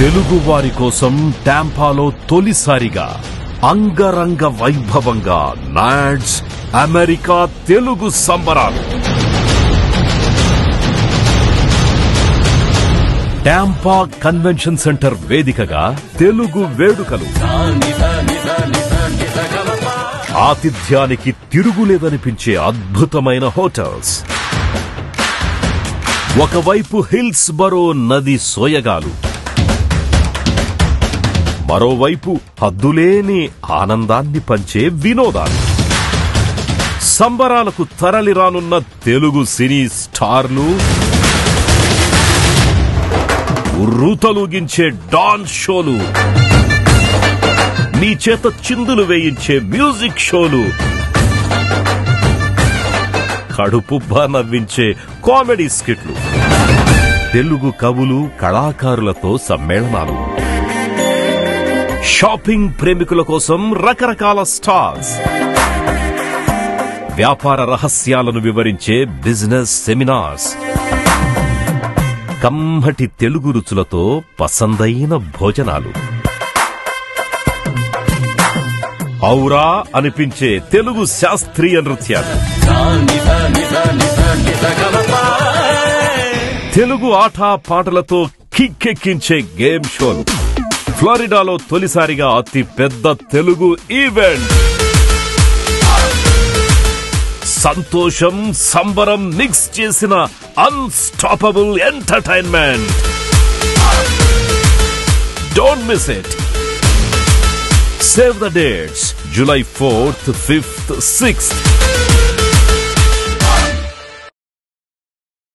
తెలుగు వారి కోసం టాంపాలో తొలిసారిగా అంగరంగ వైభవంగా నాడ్స్ అమెరికా తెలుగు సంబరాలు. టాంపా కన్వెన్షన్ సెంటర్ వేదికగా తెలుగు వేడుకలు ఆతిథ్యానికి తిరుగులేదనిపించే అద్భుతమైన హోటల్స్, ఒకవైపు హిల్స్ బరో నది సోయగాలు, మరోవైపు హద్దులేని ఆనందాన్ని పంచే వినోదాలు. సంబరాలకు తరలిరానున్న తెలుగు సినీ స్టార్లు, ఉర్రూతలూగించే డాన్ షోలు, నీ చేత చిందులు వేయించే మ్యూజిక్ షోలు, కడుపుబ్బా నవ్వించే కామెడీ స్కిట్లు, తెలుగు కవులు కళాకారులతో సమ్మేళనాలు, షాపింగ్ ప్రేమికుల కోసం రకరకాల స్టాల్స్, వ్యాపార రహస్యాలను వివరించే బిజినెస్ సెమినార్స్, కమ్మటి తెలుగు రుచులతో పసందైన భోజనాలు, ఔరా అనిపించే తెలుగు శాస్త్రీయ నృత్యాలు, తెలుగు ఆట పాటలతో కిక్కెక్కించే గేమ్ షోలు, ఫ్లోరిడాలో తొలిసారిగా అతి పెద్ద తెలుగు ఈవెంట్. సంతోషం, సంబరం మిక్స్ చేసిన unstoppable entertainment. Don't miss it. Save the dates July 4th, 5th, 6th.